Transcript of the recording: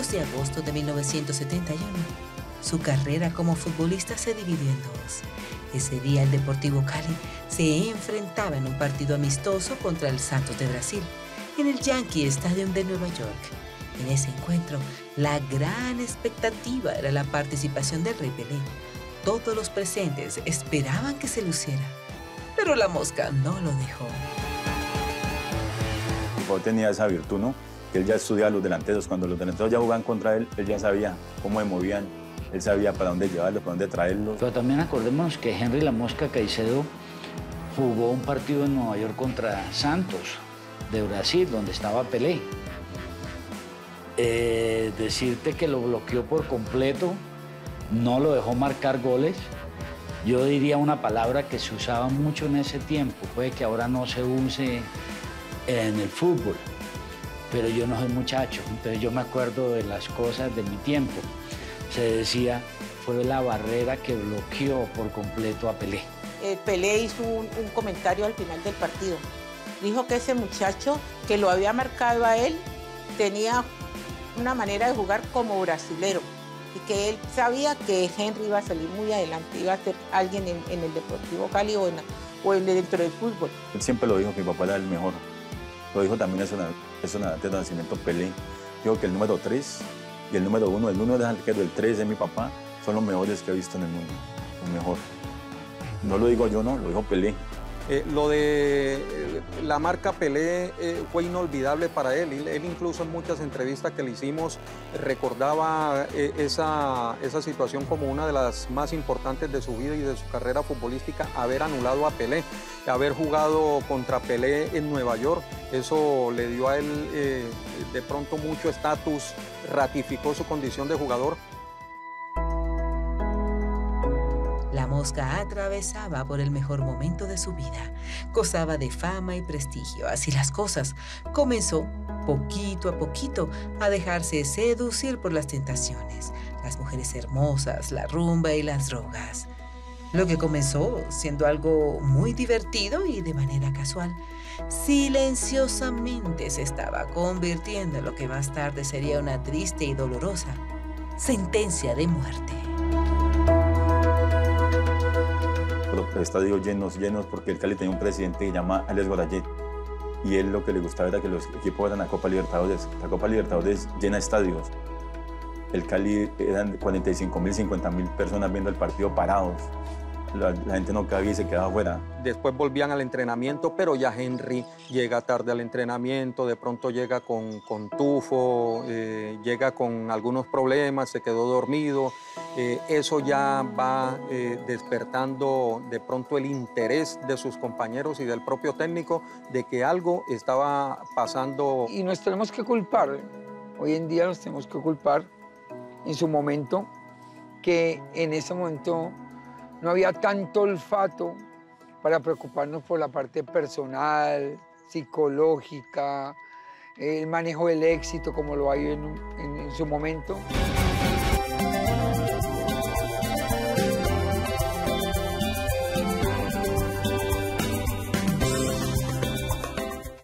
2 de agosto de 1971, su carrera como futbolista se dividió en dos. Ese día el Deportivo Cali se enfrentaba en un partido amistoso contra el Santos de Brasil, en el Yankee Stadium de Nueva York. En ese encuentro, la gran expectativa era la participación del Rey Pelé. Todos los presentes esperaban que se luciera, pero La Mosca no lo dejó. Mi papá tenía esa virtud, ¿no? Que él ya estudiaba a los delanteros. Cuando los delanteros ya jugaban contra él, él ya sabía cómo se movían, él sabía para dónde llevarlos, para dónde traerlos. Pero también acordémonos que Henry La Mosca Caicedo jugó un partido en Nueva York contra Santos de Brasil, donde estaba Pelé. Decirte que lo bloqueó por completo, no lo dejó marcar goles. Yo diría una palabra que se usaba mucho en ese tiempo, puede que ahora no se use en el fútbol, pero yo no soy muchacho, entonces yo me acuerdo de las cosas de mi tiempo. Se decía, fue la barrera que bloqueó por completo a Pelé. Pelé hizo un comentario al final del partido. Dijo que ese muchacho que lo había marcado a él tenía una manera de jugar como brasilero y que él sabía que Henry iba a salir muy adelante, iba a ser alguien en el Deportivo Cali o dentro del fútbol. Él siempre lo dijo que mi papá era el mejor. Lo dijo también eso antes de nacimiento Pelé. Digo que el número 3 y el número 1, el 1 es el arquero, el 3 de mi papá, son los mejores que he visto en el mundo, el mejor. No lo digo yo, no, lo dijo Pelé. Lo de la marca Pelé fue inolvidable para él. Él incluso en muchas entrevistas que le hicimos recordaba esa situación como una de las más importantes de su vida y de su carrera futbolística, haber anulado a Pelé, haber jugado contra Pelé en Nueva York. Eso le dio a él de pronto mucho estatus, ratificó su condición de jugador. La Mosca atravesaba por el mejor momento de su vida, gozaba de fama y prestigio. Así las cosas, comenzó poquito a poquito a dejarse seducir por las tentaciones, las mujeres hermosas, la rumba y las drogas. Lo que comenzó siendo algo muy divertido y de manera casual, silenciosamente se estaba convirtiendo en lo que más tarde sería una triste y dolorosa sentencia de muerte. Estadios llenos, porque el Cali tenía un presidente que se llama Alex Gorayet y él lo que le gustaba era que los equipos eran a Copa Libertadores. La Copa Libertadores llena estadios. El Cali eran 45.000, 50.000 personas viendo el partido parados. La gente no cabía y se quedaba afuera. Después volvían al entrenamiento, pero ya Henry llega tarde al entrenamiento, de pronto llega con tufo, llega con algunos problemas, se quedó dormido. Eso ya va despertando de pronto el interés de sus compañeros y del propio técnico de que algo estaba pasando. Y nos tenemos que culpar, hoy en día nos tenemos que culpar en su momento, que en ese momento no había tanto olfato para preocuparnos por la parte personal, psicológica, el manejo del éxito como lo hay en su momento.